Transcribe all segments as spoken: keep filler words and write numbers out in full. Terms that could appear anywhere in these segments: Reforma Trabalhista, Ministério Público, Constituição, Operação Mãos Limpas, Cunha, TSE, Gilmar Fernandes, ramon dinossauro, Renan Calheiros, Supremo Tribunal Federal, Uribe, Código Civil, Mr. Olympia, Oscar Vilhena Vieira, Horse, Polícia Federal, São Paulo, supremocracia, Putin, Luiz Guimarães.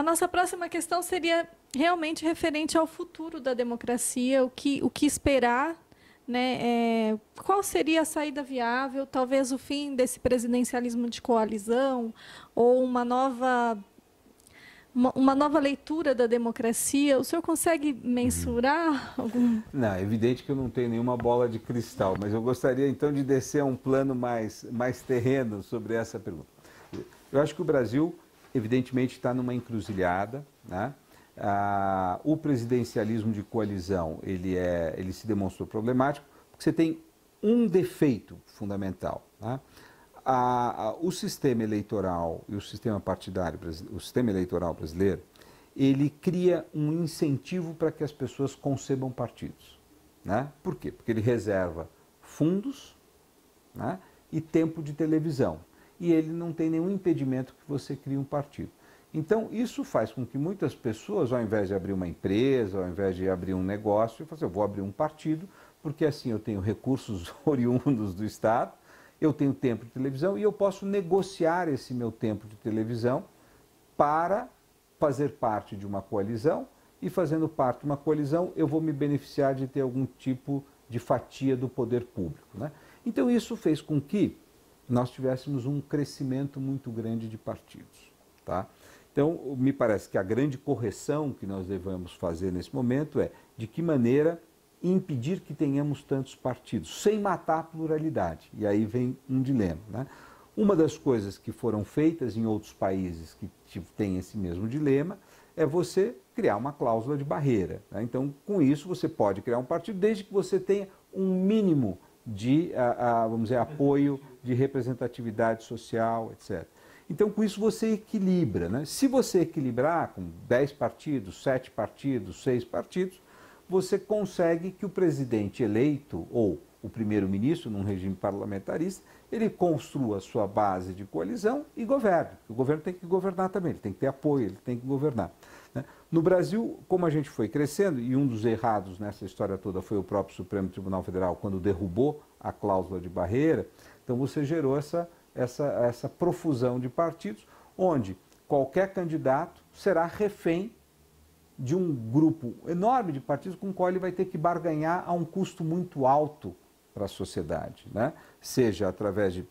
A nossa próxima questão seria realmente referente ao futuro da democracia, o que, o que esperar, né? É, qual seria a saída viável, talvez o fim desse presidencialismo de coalizão, ou uma nova, uma, uma nova leitura da democracia? O senhor consegue mensurar algum? Não, é evidente que eu não tenho nenhuma bola de cristal, mas eu gostaria, então, de descer a um plano mais, mais terreno sobre essa pergunta. Eu acho que o Brasil, evidentemente, está numa encruzilhada, né? Ah, o presidencialismo de coalizão, ele, é, ele se demonstrou problemático, porque você tem um defeito fundamental, né? Ah, ah, o sistema eleitoral e o sistema partidário, o sistema eleitoral brasileiro, ele cria um incentivo para que as pessoas concebam partidos, né? Por quê? Porque ele reserva fundos, né? E tempo de televisão. E ele não tem nenhum impedimento que você crie um partido. Então, isso faz com que muitas pessoas, ao invés de abrir uma empresa, ao invés de abrir um negócio, eu vou abrir um partido, porque assim eu tenho recursos oriundos do Estado, eu tenho tempo de televisão e eu posso negociar esse meu tempo de televisão para fazer parte de uma coalizão, e fazendo parte de uma coalizão eu vou me beneficiar de ter algum tipo de fatia do poder público, né? Então, isso fez com que nós tivéssemos um crescimento muito grande de partidos, tá? Então, me parece que a grande correção que nós devemos fazer nesse momento é de que maneira impedir que tenhamos tantos partidos, sem matar a pluralidade. E aí vem um dilema, né? Uma das coisas que foram feitas em outros países que têm esse mesmo dilema é você criar uma cláusula de barreira, né? Então, com isso, você pode criar um partido desde que você tenha um mínimo de, a, a, vamos dizer, apoio de representatividade social, etcétera. Então, com isso, você equilibra, né? Se você equilibrar com dez partidos, sete partidos, seis partidos, você consegue que o presidente eleito ou o primeiro-ministro, num regime parlamentarista, ele construa a sua base de coalizão e governe. O governo tem que governar também, ele tem que ter apoio, ele tem que governar, né? No Brasil, como a gente foi crescendo, e um dos errados nessa história toda foi o próprio Supremo Tribunal Federal, quando derrubou a cláusula de barreira, então você gerou essa... Essa, essa profusão de partidos, onde qualquer candidato será refém de um grupo enorme de partidos com o qual ele vai ter que barganhar a um custo muito alto para a sociedade, né? Seja através de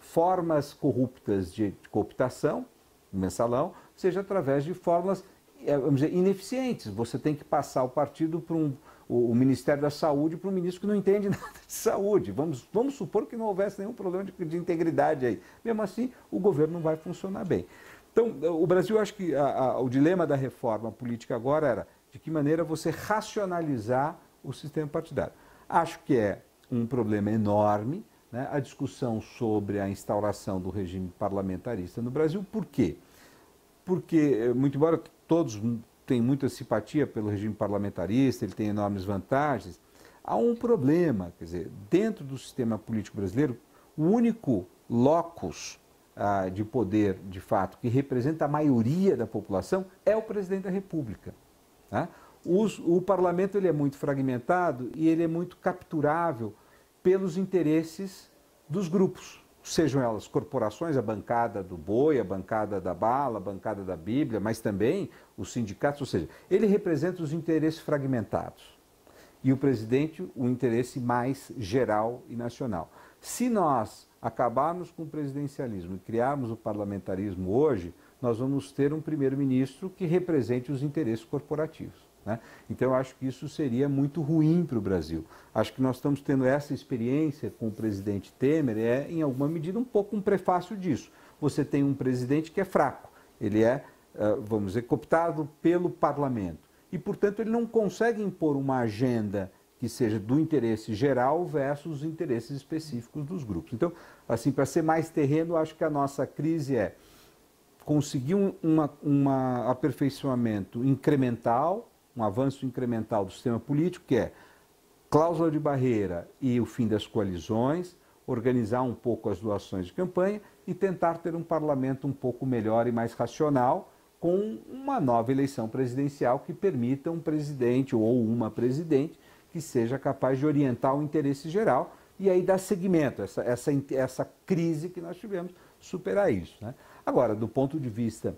formas corruptas de cooptação, mensalão, seja através de formas, vamos dizer, ineficientes. Você tem que passar o partido para um... o Ministério da Saúde para um ministro que não entende nada de saúde. Vamos, vamos supor que não houvesse nenhum problema de, de integridade aí. Mesmo assim, o governo não vai funcionar bem. Então, o Brasil, acho que a, a, o dilema da reforma política agora era de que maneira você racionalizar o sistema partidário. Acho que é um problema enorme, né, a discussão sobre a instauração do regime parlamentarista no Brasil. Por quê? Porque, muito embora todos... tem muita simpatia pelo regime parlamentarista, ele tem enormes vantagens. Há um problema, quer dizer, dentro do sistema político brasileiro, o único locus ah, de poder, de fato, que representa a maioria da população é o presidente da República, tá? Os, o parlamento ele é muito fragmentado e ele é muito capturável pelos interesses dos grupos, sejam elas corporações, a bancada do boi, a bancada da bala, a bancada da Bíblia, mas também os sindicatos, ou seja, ele representa os interesses fragmentados e o presidente o interesse mais geral e nacional. Se nós acabarmos com o presidencialismo e criarmos o parlamentarismo hoje, nós vamos ter um primeiro-ministro que represente os interesses corporativos, né? Então, eu acho que isso seria muito ruim para o Brasil. Acho que nós estamos tendo essa experiência com o presidente Temer, é, em alguma medida, um pouco um prefácio disso. Você tem um presidente que é fraco, ele é, vamos dizer, cooptado pelo parlamento. E, portanto, ele não consegue impor uma agenda que seja do interesse geral versus os interesses específicos dos grupos. Então, assim, para ser mais terreno, acho que a nossa crise é conseguir um uma, uma aperfeiçoamento incremental, um avanço incremental do sistema político, que é cláusula de barreira e o fim das coalizões, organizar um pouco as doações de campanha e tentar ter um parlamento um pouco melhor e mais racional, com uma nova eleição presidencial que permita um presidente ou uma presidente que seja capaz de orientar o interesse geral e aí dar seguimento, essa, essa, essa crise que nós tivemos, superar isso, né? Agora, do ponto de vista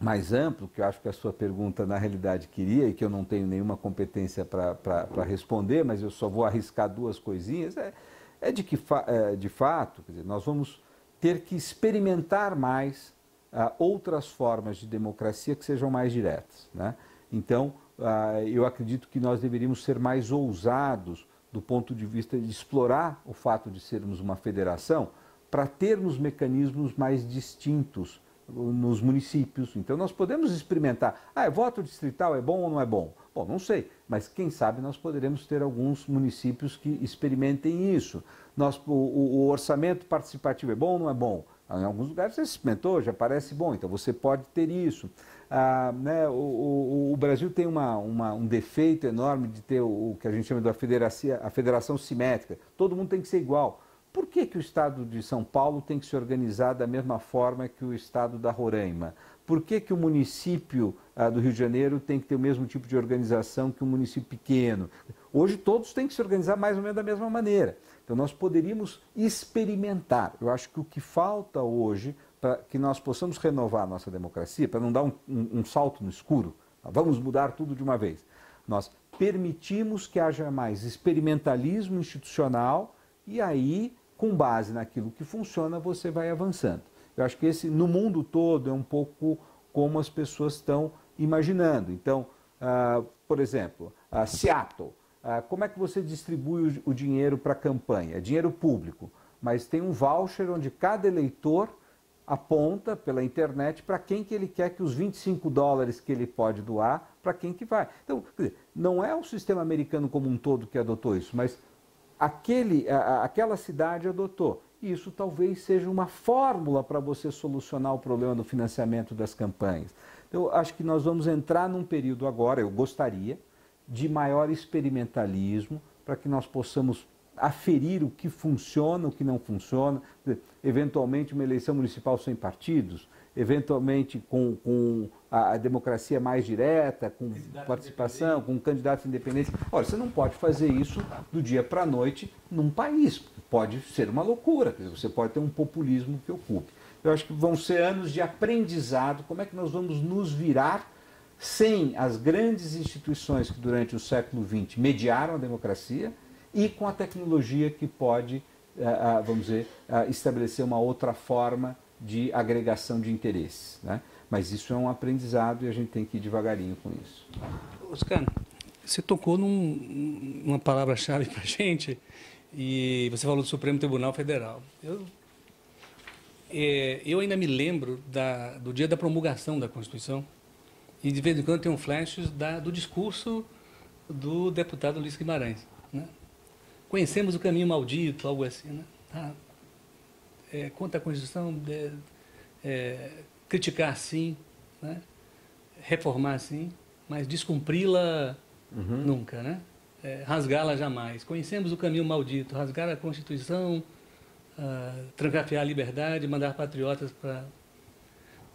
mais amplo, que eu acho que a sua pergunta na realidade queria e que eu não tenho nenhuma competência para responder, mas eu só vou arriscar duas coisinhas, é, é de que, fa é, de fato, quer dizer, nós vamos ter que experimentar mais uh, outras formas de democracia que sejam mais diretas, né? Então, uh, eu acredito que nós deveríamos ser mais ousados do ponto de vista de explorar o fato de sermos uma federação para termos mecanismos mais distintos nos municípios. Então nós podemos experimentar, ah, voto distrital é bom ou não é bom? Bom, não sei, mas quem sabe nós poderemos ter alguns municípios que experimentem isso. Nós, o, o orçamento participativo é bom ou não é bom? Em alguns lugares você experimentou, já parece bom, então você pode ter isso. Ah, né, o, o, o Brasil tem uma, uma, um defeito enorme de ter o, o que a gente chama de a federação, a federação simétrica, todo mundo tem que ser igual. Por que que o Estado de São Paulo tem que se organizar da mesma forma que o Estado da Roraima? Por que que o município ah, do Rio de Janeiro tem que ter o mesmo tipo de organização que um município pequeno? Hoje todos têm que se organizar mais ou menos da mesma maneira. Então nós poderíamos experimentar. Eu acho que o que falta hoje para que nós possamos renovar a nossa democracia, para não dar um, um, um salto no escuro, vamos mudar tudo de uma vez. Nós permitimos que haja mais experimentalismo institucional e aí... com base naquilo que funciona, você vai avançando. Eu acho que esse, no mundo todo, é um pouco como as pessoas estão imaginando. Então, uh, por exemplo, uh, Seattle, uh, como é que você distribui o, o dinheiro para a campanha? É dinheiro público, mas tem um voucher onde cada eleitor aponta pela internet para quem que ele quer que os vinte e cinco dólares que ele pode doar, para quem que vai. Então, quer dizer, não é o sistema americano como um todo que adotou isso, mas... Aquele, a, aquela cidade adotou. Isso talvez seja uma fórmula para você solucionar o problema do financiamento das campanhas. Eu acho que nós vamos entrar num período agora, eu gostaria, de maior experimentalismo, para que nós possamos aferir o que funciona, o que não funciona, eventualmente uma eleição municipal sem partidos, eventualmente com, com a democracia mais direta, com participação, com candidatos independentes. Olha, você não pode fazer isso do dia para a noite num país. Pode ser uma loucura, quer dizer, você pode ter um populismo que ocupe. Eu acho que vão ser anos de aprendizado, como é que nós vamos nos virar sem as grandes instituições que durante o século vinte mediaram a democracia e com a tecnologia que pode, vamos dizer, estabelecer uma outra forma de agregação de interesses, né? Mas isso é um aprendizado e a gente tem que ir devagarinho com isso. Oscar, você tocou num, numa palavra-chave para a gente e você falou do Supremo Tribunal Federal. Eu, é, eu ainda me lembro da, do dia da promulgação da Constituição e de vez em quando tem um flash da, do discurso do deputado Luiz Guimarães, né? Conhecemos o caminho maldito, algo assim, né? Ah, é, contra a Constituição, é, é, criticar sim, né? Reformar sim, mas descumpri-la uhum. nunca, né? É, rasgá-la jamais. Conhecemos o caminho maldito, rasgar a Constituição, uh, trancafiar a liberdade, mandar patriotas para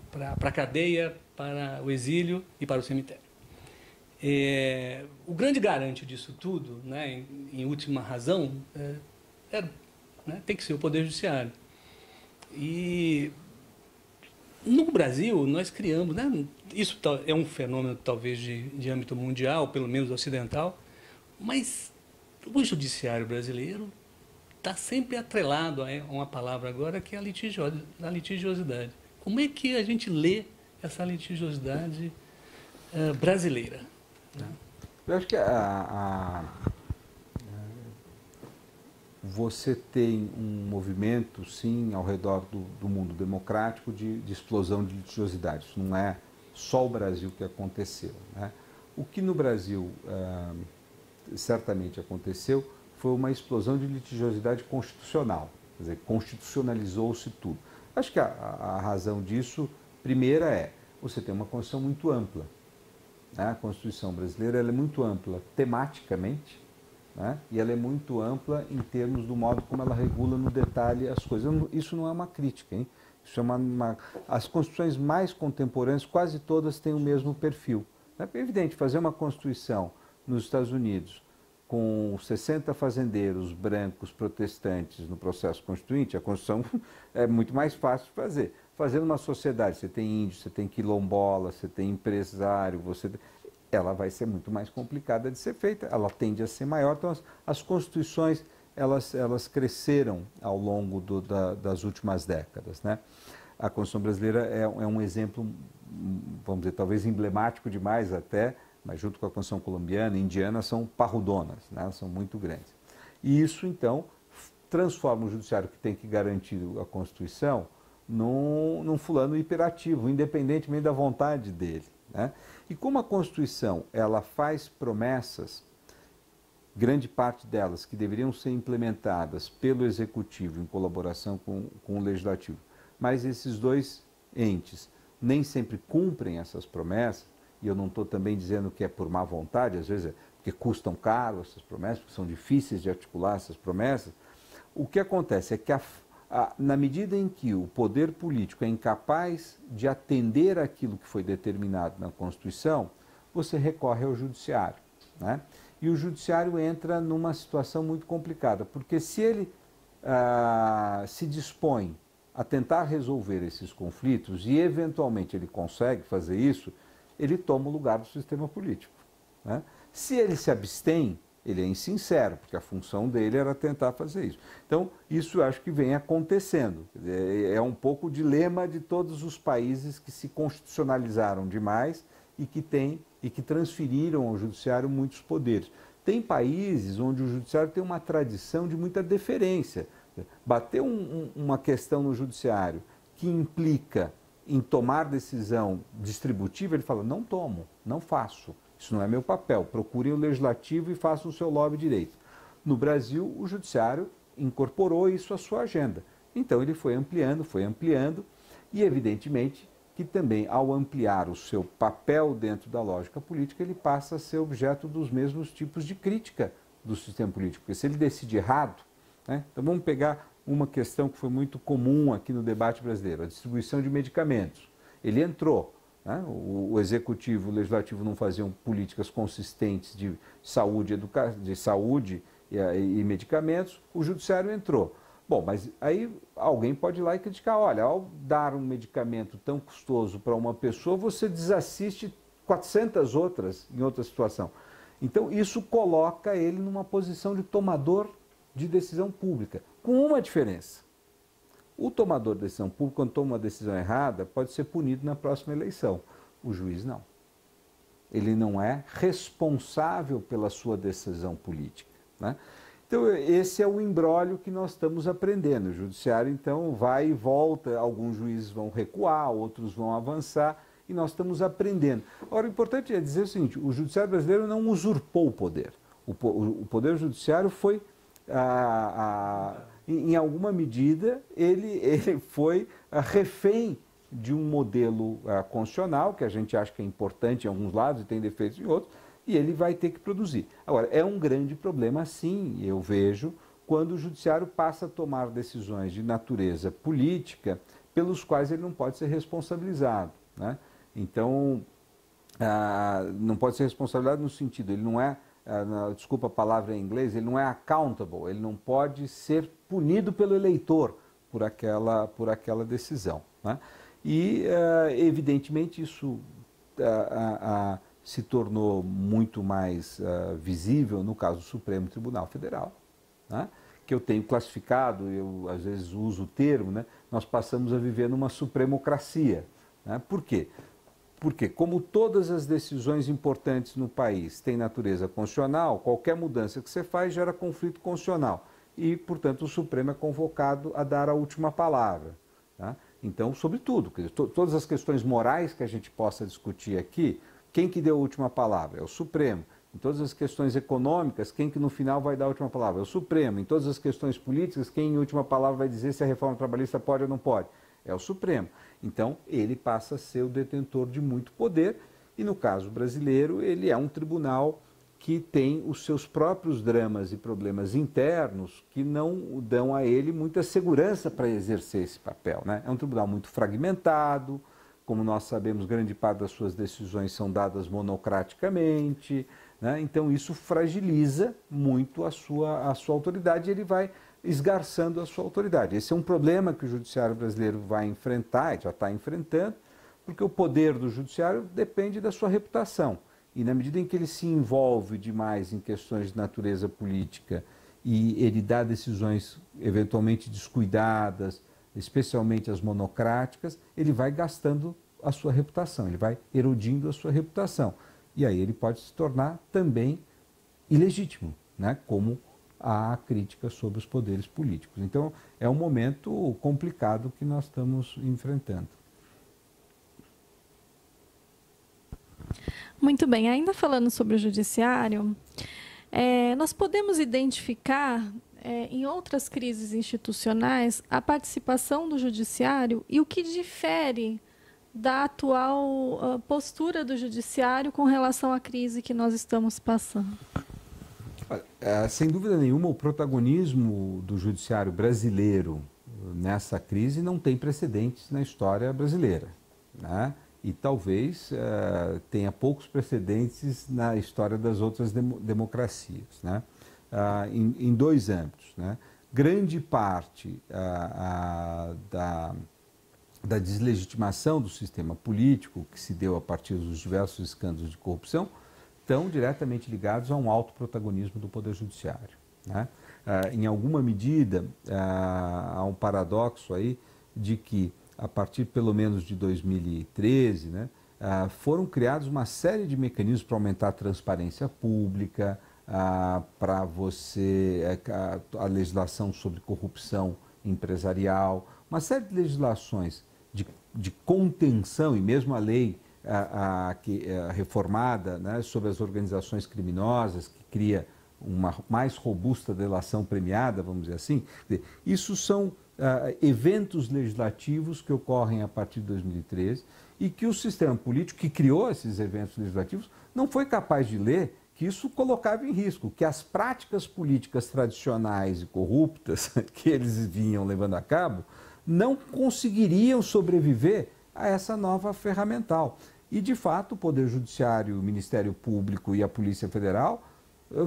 para a cadeia, para o exílio e para o cemitério. É, o grande garante disso tudo, né, em, em última razão, é, era, né, tem que ser o Poder Judiciário. E no Brasil, nós criamos, né, isso é um fenômeno talvez de, de âmbito mundial, pelo menos ocidental, mas o judiciário brasileiro está sempre atrelado a uma palavra agora que é a, litigio, a litigiosidade. Como é que a gente lê essa litigiosidade uh, brasileira? Né? Eu acho que a, a... você tem um movimento, sim, ao redor do, do mundo democrático de, de explosão de litigiosidade. Isso não é só o Brasil que aconteceu, né? O que no Brasil ah, certamente aconteceu foi uma explosão de litigiosidade constitucional, quer dizer, constitucionalizou-se tudo. Acho que a, a razão disso, primeira, é você tem uma Constituição muito ampla, né? A Constituição brasileira ela é muito ampla tematicamente, né? E ela é muito ampla em termos do modo como ela regula no detalhe as coisas. Isso não é uma crítica, hein? Isso é uma, uma... As constituições mais contemporâneas, quase todas, têm o mesmo perfil. É evidente, fazer uma constituição nos Estados Unidos com sessenta fazendeiros brancos protestantes no processo constituinte, a Constituição é muito mais fácil de fazer. fazendo uma sociedade, você tem índio, você tem quilombola, você tem empresário, você... ela vai ser muito mais complicada de ser feita, ela tende a ser maior. Então, as, as constituições, elas, elas cresceram ao longo do, da, das últimas décadas, né? A Constituição brasileira é, é um exemplo, vamos dizer, talvez emblemático demais até, mas junto com a Constituição colombiana e indiana, são parrudonas, né? São muito grandes. E isso, então, transforma o judiciário, que tem que garantir a Constituição, num, num fulano hiperativo, independentemente da vontade dele, né? E como a Constituição, ela faz promessas, grande parte delas que deveriam ser implementadas pelo Executivo em colaboração com, com o Legislativo, mas esses dois entes nem sempre cumprem essas promessas, e eu não estou também dizendo que é por má vontade, às vezes é porque custam caro essas promessas, porque são difíceis de articular essas promessas. O que acontece é que, a, a, na medida em que o poder político é incapaz de atender aquilo que foi determinado na Constituição, você recorre ao judiciário, né? E o judiciário entra numa situação muito complicada, porque se ele ah, se dispõe a tentar resolver esses conflitos, e eventualmente ele consegue fazer isso, ele toma o lugar do sistema político, né? Se ele se abstém, ele é insincero, porque a função dele era tentar fazer isso. Então, isso eu acho que vem acontecendo. É um pouco o dilema de todos os países que se constitucionalizaram demais e que, tem, e que transferiram ao judiciário muitos poderes. Tem países onde o judiciário tem uma tradição de muita deferência. Bater um, uma questão no judiciário que implica em tomar decisão distributiva, ele fala, não tomo, não faço, isso não é meu papel, procurem o legislativo e façam o seu lobby direito. No Brasil, o judiciário incorporou isso à sua agenda, então ele foi ampliando, foi ampliando, e evidentemente que também, ao ampliar o seu papel dentro da lógica política, ele passa a ser objeto dos mesmos tipos de crítica do sistema político, porque se ele decide errado, então vamos pegar uma questão que foi muito comum aqui no debate brasileiro, a distribuição de medicamentos. Ele entrou, né? o, o executivo e o legislativo não faziam políticas consistentes de saúde, educa... de saúde e, e medicamentos, o judiciário entrou. Bom, mas aí alguém pode ir lá e criticar, olha, ao dar um medicamento tão custoso para uma pessoa, você desassiste quatrocentas outras em outra situação. Então isso coloca ele numa posição de tomador de decisão pública, com uma diferença. O tomador de decisão pública, quando toma uma decisão errada, pode ser punido na próxima eleição. O juiz não. Ele não é responsável pela sua decisão política, né? Então, esse é o imbróglio que nós estamos aprendendo. O judiciário, então, vai e volta, alguns juízes vão recuar, outros vão avançar, e nós estamos aprendendo. Agora, o importante é dizer o seguinte, o judiciário brasileiro não usurpou o poder. O poder judiciário foi... A, a, em alguma medida, ele, ele foi refém de um modelo a, constitucional, que a gente acha que é importante em alguns lados e tem defeitos em outros, e ele vai ter que produzir. Agora, é um grande problema, sim, eu vejo, quando o judiciário passa a tomar decisões de natureza política, pelos quais ele não pode ser responsabilizado, né? Então, a, não pode ser responsabilizado no sentido, ele não é... desculpa a palavra em inglês, ele não é accountable, ele não pode ser punido pelo eleitor por aquela, por aquela decisão, né? E, evidentemente, isso se tornou muito mais visível no caso do Supremo Tribunal Federal, né? Que eu tenho classificado, eu às vezes uso o termo, né? Nós passamos a viver numa supremocracia, né? Por quê? Porque, como todas as decisões importantes no país têm natureza constitucional, qualquer mudança que você faz gera conflito constitucional. E, portanto, o Supremo é convocado a dar a última palavra, tá? Então, sobretudo, todas as questões morais que a gente possa discutir aqui, quem que deu a última palavra? É o Supremo. Em todas as questões econômicas, quem que no final vai dar a última palavra? É o Supremo. Em todas as questões políticas, quem em última palavra vai dizer se a reforma trabalhista pode ou não pode? É o Supremo. Então, ele passa a ser o detentor de muito poder e, no caso brasileiro, ele é um tribunal que tem os seus próprios dramas e problemas internos que não dão a ele muita segurança para exercer esse papel, né? É um tribunal muito fragmentado, como nós sabemos, grande parte das suas decisões são dadas monocraticamente, né? Então, isso fragiliza muito a sua, a sua autoridade e ele vai esgarçando a sua autoridade. Esse é um problema que o judiciário brasileiro vai enfrentar, e já está enfrentando, porque o poder do judiciário depende da sua reputação. E na medida em que ele se envolve demais em questões de natureza política e ele dá decisões eventualmente descuidadas, especialmente as monocráticas, ele vai gastando a sua reputação, ele vai erodindo a sua reputação. E aí ele pode se tornar também ilegítimo, né? Como a crítica sobre os poderes políticos. Então, é um momento complicado que nós estamos enfrentando. Muito bem. Ainda falando sobre o judiciário, é, nós podemos identificar é, em outras crises institucionais a participação do judiciário e o que difere da atual uh, postura do judiciário com relação à crise que nós estamos passando. É, sem dúvida nenhuma, o protagonismo do judiciário brasileiro nessa crise não tem precedentes na história brasileira, né? E talvez uh, tenha poucos precedentes na história das outras dem democracias, né? uh, em, em dois âmbitos, né? Grande parte uh, uh, da, da deslegitimação do sistema político que se deu a partir dos diversos escândalos de corrupção estão diretamente ligados a um alto protagonismo do Poder Judiciário, né? Uh, em alguma medida, uh, há um paradoxo aí de que, a partir pelo menos de dois mil e treze, né, foram criados uma série de mecanismos para aumentar a transparência pública, para você, a legislação sobre corrupção empresarial, uma série de legislações de, de contenção e mesmo a lei a, a, que, a reformada, né, sobre as organizações criminosas, que cria uma mais robusta delação premiada, vamos dizer assim. Isso são Uh, eventos legislativos que ocorrem a partir de dois mil e treze e que o sistema político que criou esses eventos legislativos não foi capaz de ler que isso colocava em risco, que as práticas políticas tradicionais e corruptas que eles vinham levando a cabo não conseguiriam sobreviver a essa nova ferramental. E, de fato, o Poder Judiciário, o Ministério Público e a Polícia Federal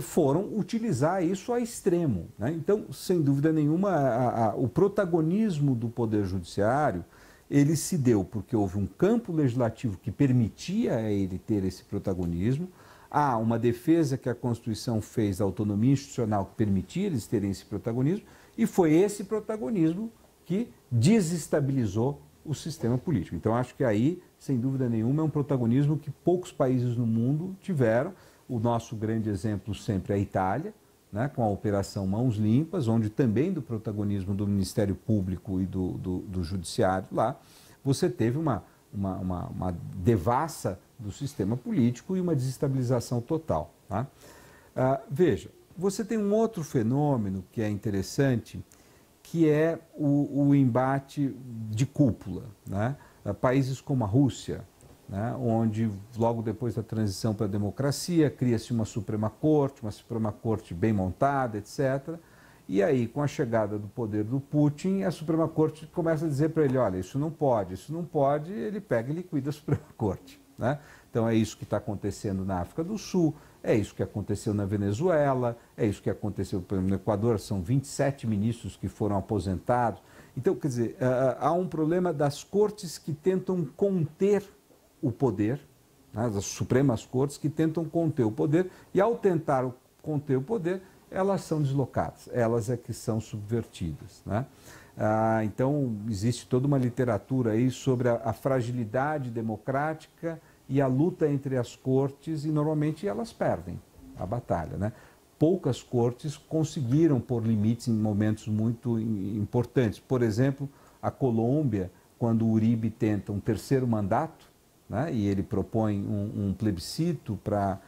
foram utilizar isso a extremo, né? Então, sem dúvida nenhuma, a, a, o protagonismo do Poder Judiciário, ele se deu porque houve um campo legislativo que permitia a ele ter esse protagonismo, há uma defesa que a Constituição fez da autonomia institucional que permitia eles terem esse protagonismo, e foi esse protagonismo que desestabilizou o sistema político. Então, acho que aí, sem dúvida nenhuma, é um protagonismo que poucos países no mundo tiveram. O nosso grande exemplo sempre é a Itália, né, com a Operação Mãos Limpas, onde também do protagonismo do Ministério Público e do, do, do Judiciário lá, você teve uma, uma, uma, uma devassa do sistema político e uma desestabilização total, tá? Ah, veja, você tem um outro fenômeno que é interessante, que é o, o embate de cúpula, né? Países como a Rússia, né, onde logo depois da transição para a democracia cria-se uma Suprema Corte, uma Suprema Corte bem montada, etcétera. E aí, com a chegada do poder do Putin, a Suprema Corte começa a dizer para ele, olha, isso não pode, isso não pode, ele pega e liquida a Suprema Corte, né? Então é isso que está acontecendo na África do Sul, é isso que aconteceu na Venezuela, é isso que aconteceu no Equador, são vinte e sete ministros que foram aposentados. Então, quer dizer, há um problema das cortes que tentam conter o poder, né, as Supremas Cortes que tentam conter o poder, e ao tentar conter o poder, elas são deslocadas, elas é que são subvertidas, né? Ah, então, existe toda uma literatura aí sobre a, a fragilidade democrática e a luta entre as cortes, e normalmente elas perdem a batalha, né? Poucas cortes conseguiram pôr limites em momentos muito importantes. Por exemplo, a Colômbia, quando o Uribe tenta um terceiro mandato, né, e ele propõe um, um plebiscito para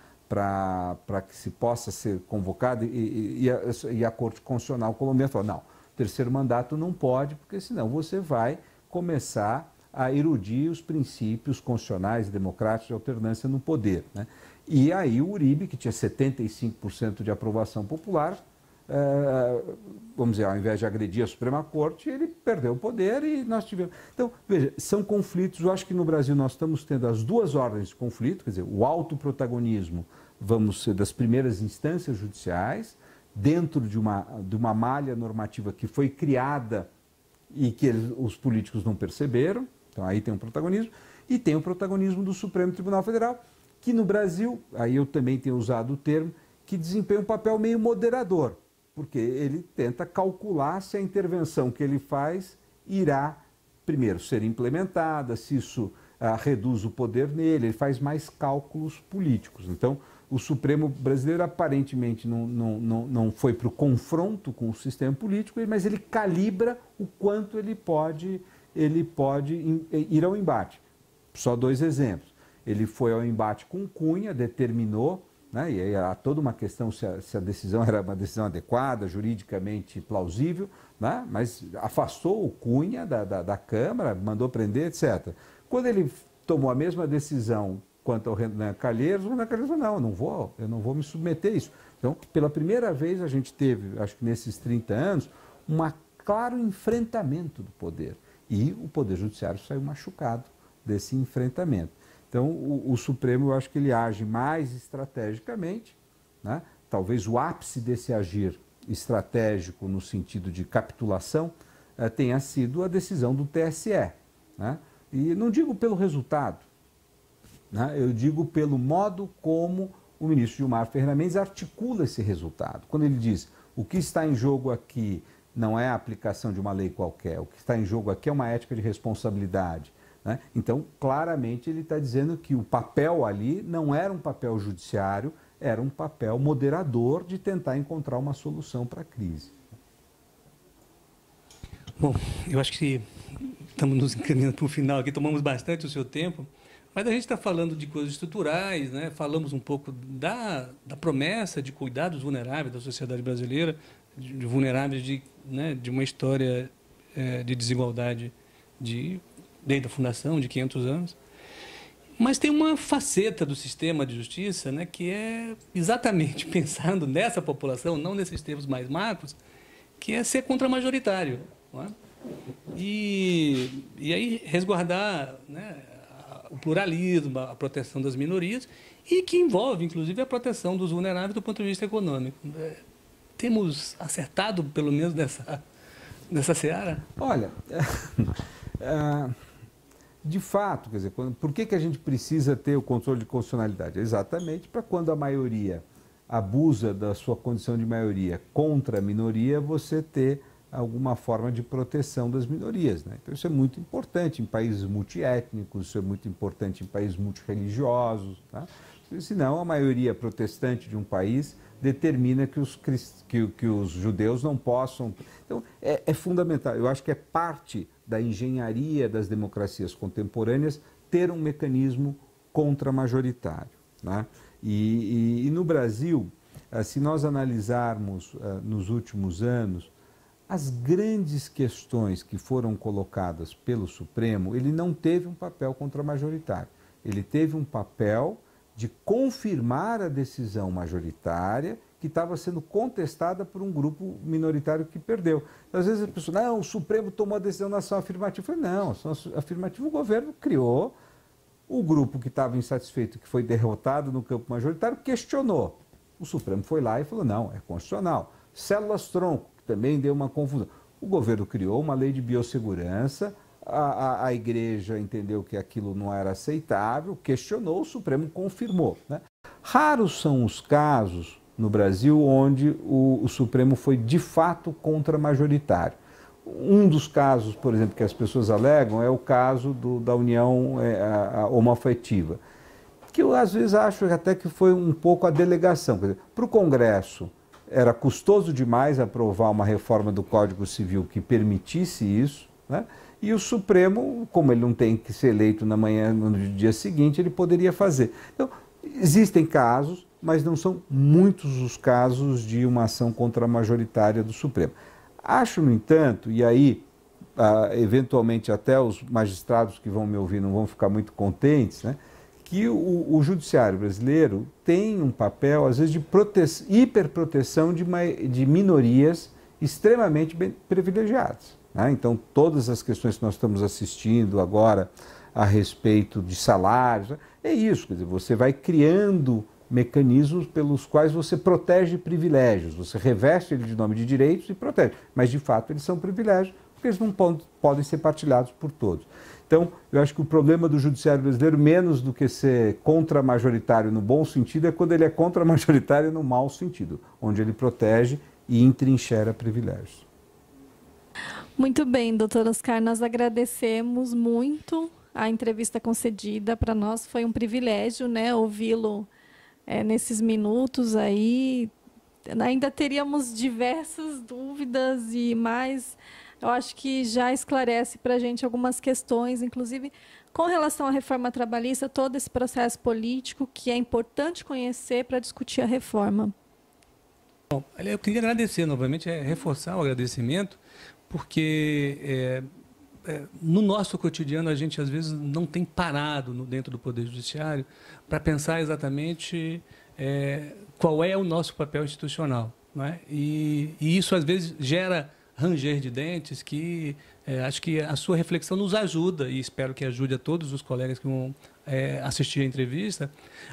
que se possa ser convocado, e, e, a, e a Corte Constitucional colombiana falou, não, terceiro mandato não pode, porque senão você vai começar a erudir os princípios constitucionais e democráticos de alternância no poder, né? E aí o Uribe, que tinha setenta e cinco por cento de aprovação popular, é, vamos dizer, ao invés de agredir a Suprema Corte, ele perdeu o poder e nós tivemos... Então, veja, são conflitos, eu acho que no Brasil nós estamos tendo as duas ordens de conflito, quer dizer, o autoprotagonismo, vamos ser das primeiras instâncias judiciais, dentro de uma, de uma malha normativa que foi criada e que eles, os políticos não perceberam. Então aí tem um protagonismo. E tem o protagonismo do Supremo Tribunal Federal, que no Brasil, aí eu também tenho usado o termo, que desempenha um papel meio moderador, porque ele tenta calcular se a intervenção que ele faz irá, primeiro, ser implementada, se isso ah, reduz o poder nele, ele faz mais cálculos políticos. Então, o Supremo brasileiro aparentemente não, não, não, não foi para o confronto com o sistema político, mas ele calibra o quanto ele pode, ele pode ir ao embate. Só dois exemplos. Ele foi ao embate com Cunha, determinou, né, e aí há toda uma questão se a, se a decisão era uma decisão adequada, juridicamente plausível, né, mas afastou o Cunha da, da, da Câmara, mandou prender, etcétera. Quando ele tomou a mesma decisão quanto ao Renan Calheiros, o Renan Calheiros falou, não, eu não vou, eu não vou me submeter a isso. Então, pela primeira vez a gente teve, acho que nesses trinta anos, um claro enfrentamento do poder. E o Poder Judiciário saiu machucado desse enfrentamento. Então, o, o Supremo, eu acho que ele age mais estrategicamente, né? Talvez o ápice desse agir estratégico no sentido de capitulação eh, tenha sido a decisão do T S E. Né? E não digo pelo resultado, né? Eu digo pelo modo como o ministro Gilmar Fernandes articula esse resultado. Quando ele diz, o que está em jogo aqui não é a aplicação de uma lei qualquer, o que está em jogo aqui é uma ética de responsabilidade. Né? Então, claramente, ele está dizendo que o papel ali não era um papel judiciário, era um papel moderador de tentar encontrar uma solução para a crise. Bom, eu acho que estamos nos encaminhando para o final aqui, tomamos bastante o seu tempo, mas a gente está falando de coisas estruturais, né? Falamos um pouco da, da promessa de cuidar dos vulneráveis da sociedade brasileira, de, de vulneráveis de, né, de uma história é, de desigualdade de... desde a fundação, de quinhentos anos. Mas tem uma faceta do sistema de justiça, né, que é exatamente pensando nessa população, não nesses termos mais macros, que é ser contramajoritário. Não é? E, e aí resguardar, né, o pluralismo, a proteção das minorias, e que envolve, inclusive, a proteção dos vulneráveis do ponto de vista econômico. É, temos acertado, pelo menos, nessa, nessa seara? Olha... Ah, de fato, quer dizer, quando, por que, que a gente precisa ter o controle de constitucionalidade? Exatamente para quando a maioria abusa da sua condição de maioria contra a minoria, você ter alguma forma de proteção das minorias. Né? Então isso é muito importante em países multiétnicos, isso é muito importante em países multirreligiosos. Tá? Senão a maioria protestante de um país determina que os, que, que os judeus não possam... Então é, é fundamental, eu acho que é parte... da engenharia das democracias contemporâneas, ter um mecanismo contramajoritário. Né? E, e, e no Brasil, se nós analisarmos nos últimos anos, as grandes questões que foram colocadas pelo Supremo, ele não teve um papel contramajoritário. Ele teve um papel de confirmar a decisão majoritária que estava sendo contestada por um grupo minoritário que perdeu. Então, às vezes a pessoa, não, o Supremo tomou a decisão na ação afirmativa. Eu falei, não, a ação afirmativa o governo criou, o grupo que estava insatisfeito, que foi derrotado no campo majoritário, questionou. O Supremo foi lá e falou, não, é constitucional. Células-tronco, que também deu uma confusão. O governo criou uma lei de biossegurança, a, a, a igreja entendeu que aquilo não era aceitável, questionou, o Supremo confirmou. Né? Raros são os casos... no Brasil, onde o, o Supremo foi, de fato, contramajoritário. Um dos casos, por exemplo, que as pessoas alegam é o caso do, da união é, a, a homoafetiva, que eu, às vezes, acho até que foi um pouco a delegação. Para o Congresso, era custoso demais aprovar uma reforma do Código Civil que permitisse isso, né? E o Supremo, como ele não tem que ser eleito na manhã, no dia seguinte, ele poderia fazer. Então, existem casos... mas não são muitos os casos de uma ação contramajoritária do Supremo. Acho, no entanto, e aí, ah, eventualmente, até os magistrados que vão me ouvir não vão ficar muito contentes, né, que o, o judiciário brasileiro tem um papel, às vezes, de prote... hiperproteção de, uma... de minorias extremamente privilegiadas. Né? Então, todas as questões que nós estamos assistindo agora a respeito de salários, é isso, quer dizer, você vai criando... mecanismos pelos quais você protege privilégios, você reveste ele de nome de direitos e protege. Mas, de fato, eles são privilégios, porque eles não podem ser partilhados por todos. Então, eu acho que o problema do judiciário brasileiro, menos do que ser contra-majoritário no bom sentido, é quando ele é contra-majoritário no mau sentido, onde ele protege e entrincheira privilégios. Muito bem, doutor Oscar, nós agradecemos muito a entrevista concedida. Para nós foi um privilégio, né, ouvi-lo é, nesses minutos aí. Ainda teríamos diversas dúvidas e mais. Eu acho que já esclarece para a gente algumas questões, inclusive com relação à reforma trabalhista, todo esse processo político que é importante conhecer para discutir a reforma. Bom, eu queria agradecer novamente, é, reforçar o agradecimento, porque é, é, no nosso cotidiano a gente às vezes não tem parado no, dentro do Poder Judiciário para pensar exatamente é, qual é o nosso papel institucional, não é? E, e isso às vezes gera ranger de dentes, que é, acho que a sua reflexão nos ajuda, e espero que ajude a todos os colegas que vão é, assistir a entrevista,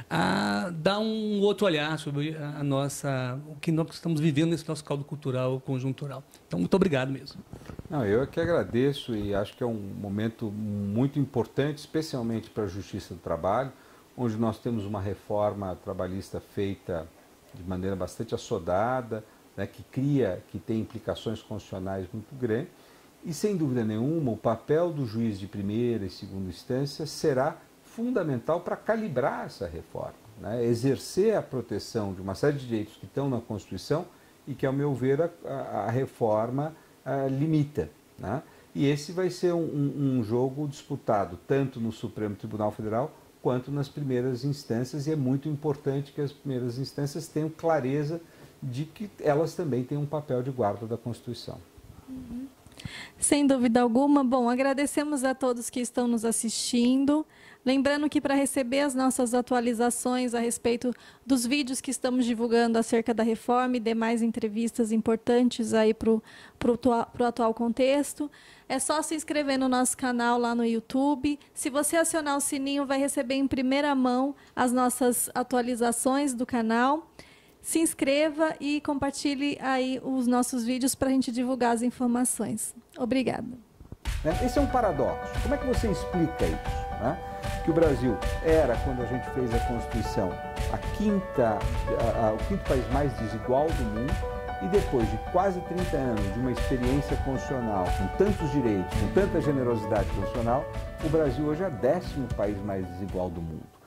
a dar um outro olhar sobre a nossa, o que nós estamos vivendo nesse nosso caldo cultural conjuntural. Então, muito obrigado mesmo. Não, eu é que agradeço, e acho que é um momento muito importante, especialmente para a Justiça do Trabalho, onde nós temos uma reforma trabalhista feita de maneira bastante assodada, né, que cria, que tem implicações constitucionais muito grandes, e sem dúvida nenhuma o papel do juiz de primeira e segunda instância será fundamental para calibrar essa reforma, né, exercer a proteção de uma série de direitos que estão na Constituição e que, ao meu ver, a, a, a reforma a, limita, né? E esse vai ser um, um jogo disputado tanto no Supremo Tribunal Federal quanto nas primeiras instâncias, e é muito importante que as primeiras instâncias tenham clareza de que elas também têm um papel de guarda da Constituição. Uhum. Sem dúvida alguma. Bom, agradecemos a todos que estão nos assistindo. Lembrando que, para receber as nossas atualizações a respeito dos vídeos que estamos divulgando acerca da reforma e demais entrevistas importantes aí para o atual contexto, é só se inscrever no nosso canal lá no YouTube. Se você acionar o sininho, vai receber em primeira mão as nossas atualizações do canal. Se inscreva e compartilhe aí os nossos vídeos para a gente divulgar as informações. Obrigada. Esse é um paradoxo. Como é que você explica isso, né? Que o Brasil era, quando a gente fez a Constituição, a quinta, a, a, o quinto país mais desigual do mundo, e depois de quase trinta anos de uma experiência constitucional, com tantos direitos, com tanta generosidade constitucional, o Brasil hoje é o décimo país mais desigual do mundo.